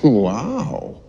Wow.